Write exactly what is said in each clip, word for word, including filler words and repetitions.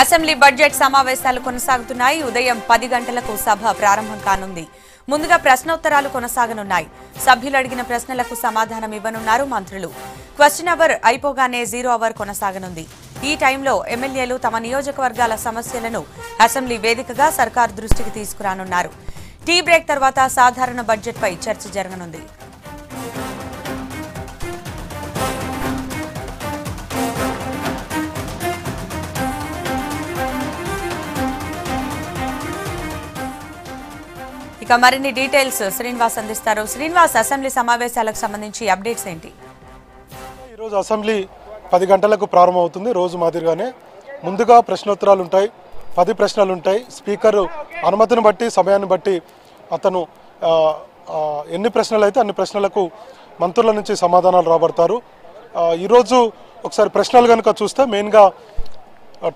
Assembly budget సమావేశాలు కొనసాగుతున్నాయి. ఉదయం పది గంటలకు సభ ప్రారంభం కానుంది. ముందుగా ప్రశ్నోత్తరాలు కొనసాగనున్నాయి. సభ్యులు అడిగిన ప్రశ్నలకు సమాధానం ఇవ్వనున్నారు మంత్రులు. క్వశ్చన్ అవర్ అయిపోగానే జీరో అవర్ కొనసాగనుంది. ఈ టైంలో ఎమ్మెల్యేలు తమ నియోజకవర్గాల సమస్యలను అసెంబ్లీ వేదికగా సర్కార్ దృష్టికి తీసుకురానున్నారు. టీ బ్రేక్ తర్వాత సాధారణ బడ్జెట్పై చర్చ జరగనుంది. ఇక మరిన్ని డీటెయిల్స్ శ్రీనివాస్ అందిస్తారు. శ్రీనివాస్, అసెంబ్లీ సమావేశాలకు సంబంధించి అప్డేట్స్ ఏంటి? ఈరోజు అసెంబ్లీ పది గంటలకు ప్రారంభమవుతుంది. రోజు మాదిరిగానే ముందుగా ప్రశ్నోత్తరాలు ఉంటాయి. పది ప్రశ్నలు ఉంటాయి. స్పీకర్ అనుమతిని బట్టి, సమయాన్ని బట్టి అతను ఎన్ని ప్రశ్నలు అయితే అన్ని ప్రశ్నలకు మంత్రుల నుంచి సమాధానాలు రాబడతారు. ఈరోజు ఒకసారి ప్రశ్నలు కనుక చూస్తే మెయిన్గా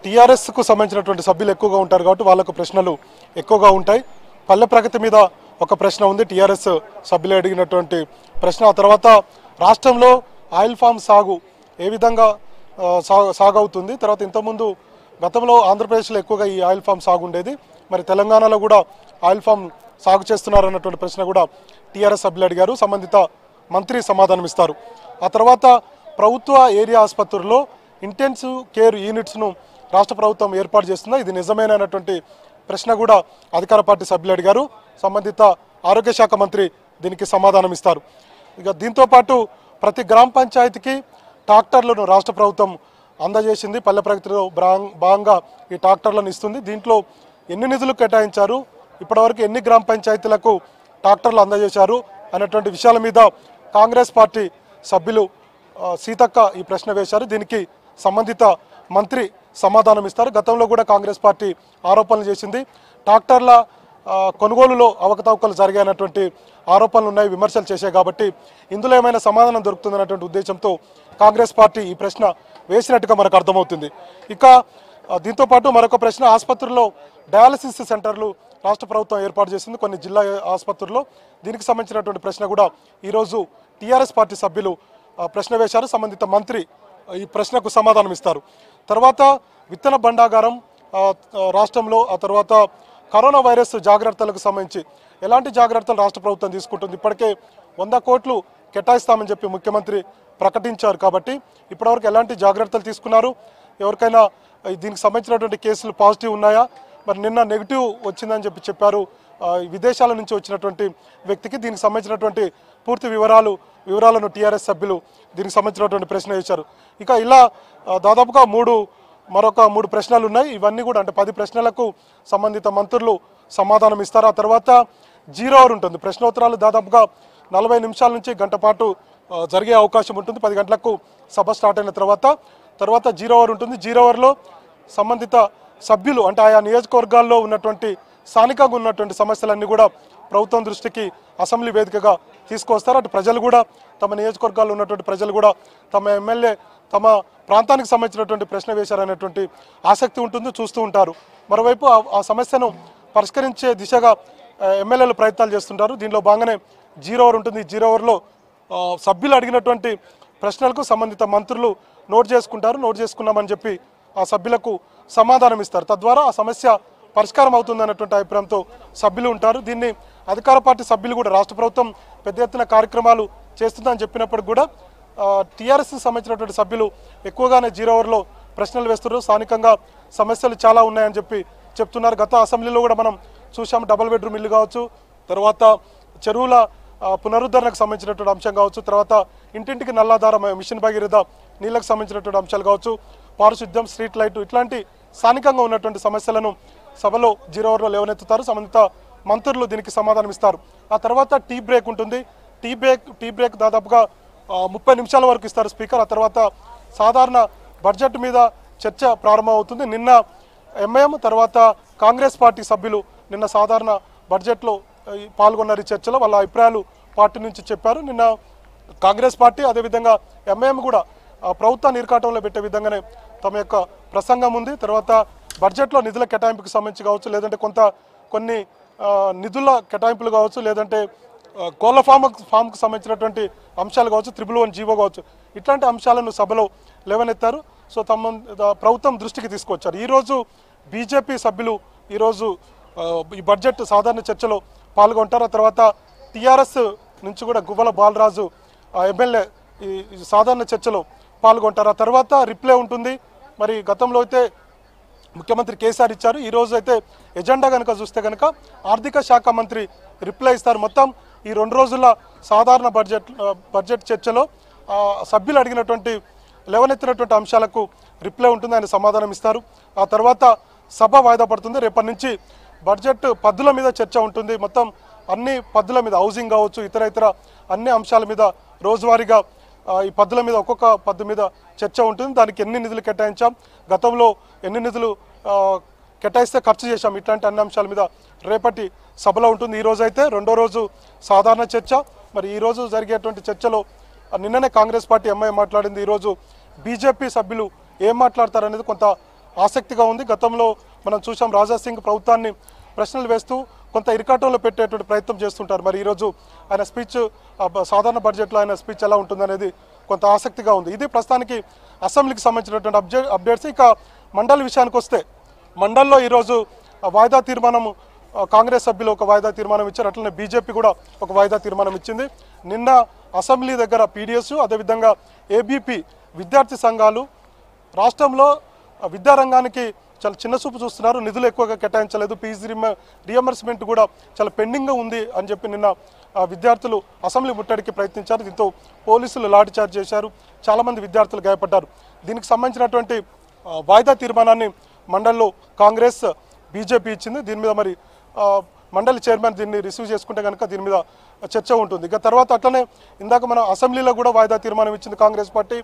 టీఆర్ఎస్కు సంబంధించినటువంటి సభ్యులు ఎక్కువగా ఉంటారు కాబట్టి వాళ్ళకు ప్రశ్నలు ఎక్కువగా ఉంటాయి. పల్లె ప్రగతి మీద ఒక ప్రశ్న ఉంది, టీఆర్ఎస్ సభ్యులు అడిగినటువంటి ప్రశ్న. ఆ తర్వాత రాష్ట్రంలో ఆయిల్ ఫామ్ సాగు ఏ విధంగా సాగవుతుంది, తర్వాత ఇంతకుముందు గతంలో ఆంధ్రప్రదేశ్లో ఎక్కువగా ఈ ఆయిల్ ఫామ్ సాగు ఉండేది, మరి తెలంగాణలో కూడా ఆయిల్ ఫామ్ సాగు చేస్తున్నారు అన్నటువంటి ప్రశ్న కూడా టీఆర్ఎస్ సభ్యులు అడిగారు. సంబంధిత మంత్రి సమాధానం ఇస్తారు. ఆ తర్వాత ప్రభుత్వ ఏరియా ఆసుపత్రుల్లో ఇంటెన్సివ్ కేర్ యూనిట్స్ను రాష్ట్ర ప్రభుత్వం ఏర్పాటు చేస్తుందా, ఇది నిజమేనటువంటి ప్రశ్న కూడా అధికార పార్టీ సభ్యులు అడిగారు. సంబంధిత ఆరోగ్య శాఖ మంత్రి దీనికి సమాధానం ఇస్తారు. ఇక దీంతోపాటు ప్రతి గ్రామ పంచాయతీకి ట్రాక్టర్లను రాష్ట్ర ప్రభుత్వం అందజేసింది. పల్లె ప్రగతిలో భాగంగా ఈ ట్రాక్టర్లను ఇస్తుంది. దీంట్లో ఎన్ని నిధులు కేటాయించారు, ఇప్పటివరకు ఎన్ని గ్రామ పంచాయతీలకు ట్రాక్టర్లు అందజేశారు అనేటువంటి విషయాల మీద కాంగ్రెస్ పార్టీ సభ్యులు సీతక్క ఈ ప్రశ్న వేశారు. దీనికి సంబంధిత మంత్రి సమాధానం ఇస్తారు. గతంలో కూడా కాంగ్రెస్ పార్టీ ఆరోపణలు చేసింది, ట్రాక్టర్ల కొనుగోలులో అవకతవకలు జరిగాయన్నటువంటి ఆరోపణలు ఉన్నాయి, విమర్శలు చేశాయి. కాబట్టి ఇందులో ఏమైనా సమాధానం దొరుకుతుందన్నటువంటి ఉద్దేశంతో కాంగ్రెస్ పార్టీ ఈ ప్రశ్న వేసినట్టుగా మనకు అర్థమవుతుంది. ఇక దీంతోపాటు మరొక ప్రశ్న, ఆసుపత్రుల్లో డయాలసిస్ సెంటర్లు రాష్ట్ర ప్రభుత్వం ఏర్పాటు చేసింది కొన్ని జిల్లా ఆసుపత్రుల్లో, దీనికి సంబంధించినటువంటి ప్రశ్న కూడా ఈరోజు టీఆర్ఎస్ పార్టీ సభ్యులు ప్రశ్న వేశారు. సంబంధిత మంత్రి ఈ ప్రశ్నకు సమాధానం ఇస్తారు. తర్వాత విత్తన భండాగారం రాష్ట్రంలో, ఆ తర్వాత కరోనా వైరస్ జాగ్రత్తలకు సంబంధించి ఎలాంటి జాగ్రత్తలు రాష్ట్ర ప్రభుత్వం తీసుకుంటుంది, ఇప్పటికే వంద కోట్లు కేటాయిస్తామని చెప్పి ముఖ్యమంత్రి ప్రకటించారు కాబట్టి ఇప్పటివరకు ఎలాంటి జాగ్రత్తలు తీసుకున్నారు, ఎవరికైనా దీనికి సంబంధించినటువంటి కేసులు పాజిటివ్ ఉన్నాయా, మరి నిన్న నెగిటివ్ వచ్చిందని చెప్పి చెప్పారు విదేశాల నుంచి వచ్చినటువంటి వ్యక్తికి, దీనికి సంబంధించినటువంటి పూర్తి వివరాలు వివరాలను టీఆర్ఎస్ సభ్యులు దీనికి సంబంధించినటువంటి ప్రశ్న ఇచ్చారు. ఇక ఇలా దాదాపుగా మూడు మరొక మూడు ప్రశ్నలు ఉన్నాయి. ఇవన్నీ కూడా అంటే పది ప్రశ్నలకు సంబంధిత మంత్రులు సమాధానం ఇస్తారు. ఆ తర్వాత జీరో అవర్ ఉంటుంది. ప్రశ్నోత్తరాలు దాదాపుగా నలభై నిమిషాల నుంచి గంట పాటు జరిగే అవకాశం ఉంటుంది. పది గంటలకు సభ స్టార్ట్ అయిన తర్వాత తర్వాత జీరో అవర్ ఉంటుంది. జీరో అవర్లో సంబంధిత సభ్యులు అంటే ఆయా నియోజకవర్గాల్లో ఉన్నటువంటి స్థానికంగా ఉన్నటువంటి సమస్యలన్నీ కూడా ప్రభుత్వం దృష్టికి అసెంబ్లీ వేదికగా తీసుకొస్తారు. అటు ప్రజలు కూడా తమ నియోజకవర్గాల్లో ఉన్నటువంటి ప్రజలు కూడా తమ ఎమ్మెల్యే తమ ప్రాంతానికి సంబంధించినటువంటి ప్రశ్న వేశారనేటువంటి ఆసక్తి ఉంటుంది, చూస్తూ ఉంటారు. మరోవైపు ఆ సమస్యను పరిష్కరించే దిశగా ఎమ్మెల్యేలు ప్రయత్నాలు చేస్తుంటారు. దీనిలో భాగంగానే జీరో అవర్ ఉంటుంది. జీరో అవర్లో సభ్యులు అడిగినటువంటి ప్రశ్నలకు సంబంధిత మంత్రులు నోట్ చేసుకుంటారు. నోట్ చేసుకున్నామని చెప్పి ఆ సభ్యులకు సమాధానం ఇస్తారు. తద్వారా ఆ సమస్య పరిష్కారం అవుతుందన్నటువంటి అభిప్రాయంతో సభ్యులు ఉంటారు. దీన్ని అధికార పార్టీ సభ్యులు కూడా రాష్ట్ర ప్రభుత్వం పెద్ద ఎత్తున కార్యక్రమాలు చేస్తుందని చెప్పినప్పుడు కూడా టీఆర్ఎస్కి సంబంధించినటువంటి సభ్యులు ఎక్కువగానే జీరో అవర్లో ప్రశ్నలు వేస్తారు. స్థానికంగా సమస్యలు చాలా ఉన్నాయని చెప్పి చెప్తున్నారు. గత అసెంబ్లీలో కూడా మనం చూసాము, డబుల్ బెడ్రూమ్ ఇల్లు కావచ్చు, తర్వాత చెరువుల పునరుద్ధరణకు సంబంధించినటువంటి అంశం కావచ్చు, తర్వాత ఇంటింటికి నల్లాధార మిషన్ భగీరథ నీళ్ళకు సంబంధించినటువంటి అంశాలు కావచ్చు, పారిశుద్ధ్యం, స్ట్రీట్ లైట్, ఇట్లాంటి స్థానికంగా ఉన్నటువంటి సమస్యలను సభలో జీరో అవర్లో లేవనెత్తుతారు. సంబంధిత మంత్రులు దీనికి సమాధానం ఇస్తారు. ఆ తర్వాత టీ బ్రేక్ ఉంటుంది. టీ బ్రేక్ టీ బ్రేక్ దాదాపుగా ముప్పై నిమిషాల వరకు ఇస్తారు స్పీకర్. ఆ తర్వాత సాధారణ బడ్జెట్ మీద చర్చ ప్రారంభమవుతుంది. నిన్న ఎంఐఎం తర్వాత కాంగ్రెస్ పార్టీ సభ్యులు నిన్న సాధారణ బడ్జెట్లో పాల్గొన్నారు. ఈ చర్చలో వాళ్ళ అభిప్రాయాలు పార్టీ నుంచి చెప్పారు. నిన్న కాంగ్రెస్ పార్టీ అదేవిధంగా ఎంఐఎం కూడా ప్రభుత్వాన్ని ఇరకాటంలో పెట్టే విధంగానే తమ యొక్క ప్రసంగం ఉంది. తర్వాత బడ్జెట్లో నిధుల కేటాయింపుకి సంబంధించి కావచ్చు, లేదంటే కొంత కొన్ని నిధుల కేటాయింపులు కావచ్చు, లేదంటే కోళ్ల ఫామ్ ఫామ్కు సంబంధించినటువంటి అంశాలు కావచ్చు, త్రిబుల్ వన్ జీవో కావచ్చు, ఇట్లాంటి అంశాలను సభలో లేవనెత్తారు. So, Prautam Drishti Tiskochar. Ee roju B J P Sabbilu, ee roju budget sadharana charchalo palgontaru. Tarvata T R S nunchi kuda Guvala Balarazu M L A sadharana charchalo palgontaru. Tarvata replay untundi. Mari gatamlo aithe Mukhyamantri K S R icharu. Ee roju aithe agenda ganaka chuste ganaka Ardhika Shakha Mantri reply istaru. Mottam ee rendu rojula sadharana budget budget charchalo సభ్యులు అడిగినటువంటి లేవనెత్తినటువంటి అంశాలకు reply ఉంటుంది, ఆయన సమాధానం ఇస్తారు. ఆ తర్వాత సభ వాయిదా పడుతుంది. రేపటి నుంచి బడ్జెట్ పద్ధుల మీద చర్చ ఉంటుంది. మొత్తం అన్ని పద్ధుల మీద, హౌసింగ్ కావచ్చు, ఇతర ఇతర అన్ని అంశాల మీద రోజువారీగా ఈ పద్ధుల మీద ఒక్కొక్క పద్ధు మీద చర్చ ఉంటుంది. దానికి ఎన్ని నిధులు కేటాయించాం, గతంలో ఎన్ని నిధులు కేటాయిస్తే ఖర్చు చేశాం, ఇట్లాంటి అన్ని అంశాల మీద రేపటి సభలో ఉంటుంది. ఈరోజు అయితే రెండో రోజు సాధారణ చర్చ. మరి ఈరోజు జరిగేటువంటి చర్చలో నిన్ననే కాంగ్రెస్ పార్టీ ఎమ్మెల్యే మాట్లాడింది. ఈరోజు బీజేపీ సభ్యులు ఏం మాట్లాడతారనేది కొంత ఆసక్తిగా ఉంది. గతంలో మనం చూసాం, రాజాసింగ్ ప్రభుత్వాన్ని ప్రశ్నలు వేస్తూ కొంత ఇరికాటంలో పెట్టేటువంటి ప్రయత్నం చేస్తుంటారు. మరి ఈరోజు ఆయన స్పీచ్, సాధారణ బడ్జెట్లో ఆయన స్పీచ్ ఎలా ఉంటుందనేది కొంత ఆసక్తిగా ఉంది. ఇది ప్రస్తుతానికి అసెంబ్లీకి సంబంధించినటువంటి అప్డే అప్డేట్స్ ఇక మండలి విషయానికి వస్తే, మండలిలో ఈరోజు వాయిదా తీర్మానం కాంగ్రెస్ సభ్యులు ఒక వాయిదా తీర్మానం ఇచ్చారు. అట్లనే బీజేపీ కూడా ఒక వాయిదా తీర్మానం ఇచ్చింది. నిన్న అసెంబ్లీ దగ్గర పీడిఎస్, అదేవిధంగా ఏబీపీ విద్యార్థి సంఘాలు రాష్ట్రంలో విద్యారంగానికి చాలా చిన్న చూపు చూస్తున్నారు, నిధులు ఎక్కువగా కేటాయించలేదు, ఫీజు రియంబర్స్మెంట్ కూడా చాలా పెండింగ్గా ఉంది అని చెప్పి నిన్న విద్యార్థులు అసెంబ్లీ ముట్టడికి ప్రయత్నించారు. దీంతో పోలీసులు లాఠీ చార్జ్ చేశారు, చాలామంది విద్యార్థులు గాయపడ్డారు. దీనికి సంబంధించినటువంటి వాయిదా తీర్మానాన్ని మండలిలో కాంగ్రెస్ బీజేపీ ఇచ్చింది. దీని మీద మరి మండలి చైర్మన్ దీన్ని రిసీవ్ చేసుకుంటే కనుక దీని మీద చర్చ ఉంటుంది. ఇక తర్వాత అట్లనే ఇందాక మన అసెంబ్లీలో కూడా వాయిదా తీర్మానం ఇచ్చింది కాంగ్రెస్ పార్టీ.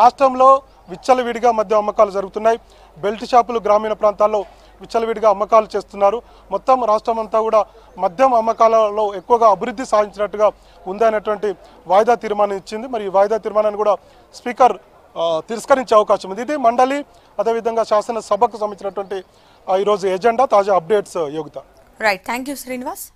రాష్ట్రంలో విచ్చలవిడిగా మద్యం అమ్మకాలు జరుగుతున్నాయి, బెల్ట్ షాపులు గ్రామీణ ప్రాంతాల్లో విచ్చలవిడిగా అమ్మకాలు చేస్తున్నారు. మొత్తం రాష్ట్రం అంతా కూడా మద్యం అమ్మకాలలో ఎక్కువగా అభివృద్ధి సాధించినట్టుగా ఉందనేటువంటి వాయిదా తీర్మానం ఇచ్చింది. మరి ఈ వాయిదా తీర్మానాన్ని కూడా స్పీకర్ తిరస్కరించే అవకాశం ఉంది. ఇది మండలి, అదేవిధంగా శాసనసభకు సంబంధించినటువంటి ఈరోజు ఎజెండా, తాజా updates Yogita. Right. Thank you, Srinivas.